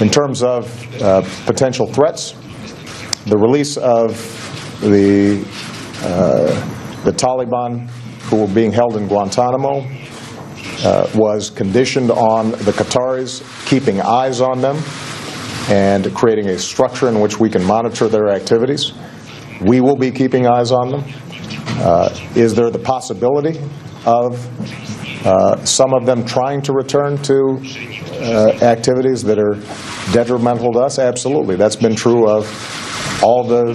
In terms of potential threats, the release of the Taliban who were being held in Guantanamo was conditioned on the Qataris keeping eyes on them and creating a structure in which we can monitor their activities. We will be keeping eyes on them. Is there the possibility of some of them trying to return to activities that are detrimental to us? Absolutely. That's been true of all the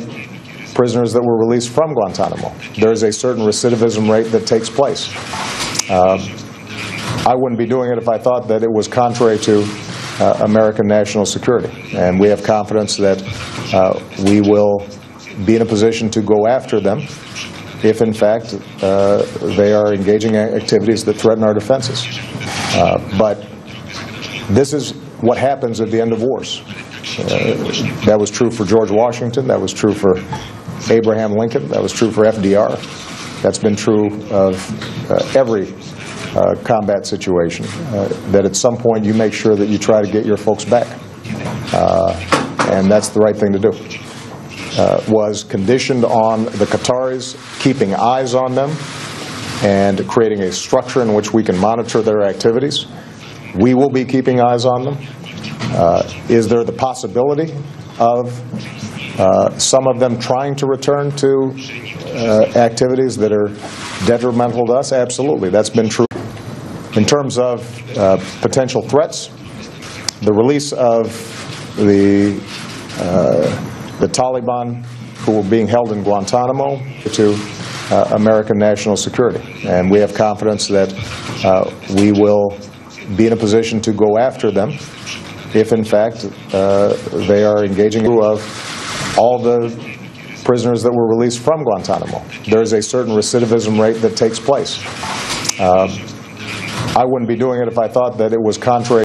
prisoners that were released from Guantanamo. There is a certain recidivism rate that takes place. I wouldn't be doing it if I thought that it was contrary to American national security. And we have confidence that we will be in a position to go after them if, in fact, they are engaging in activities that threaten our defenses. But this is what happens at the end of wars. That was true for George Washington. That was true for Abraham Lincoln. That was true for FDR. That's been true of every combat situation, that at some point you make sure that you try to get your folks back. And that's the right thing to do. Was conditioned on the Qataris keeping eyes on them and creating a structure in which we can monitor their activities. We will be keeping eyes on them. Is there the possibility of some of them trying to return to activities that are detrimental to us? Absolutely. That's been true. In terms of potential threats, the release of the Taliban who were being held in Guantanamo to American national security. And we have confidence that we will be in a position to go after them if, in fact, they are engaging of all the prisoners that were released from Guantanamo. There is a certain recidivism rate that takes place. I wouldn't be doing it if I thought that it was contrary.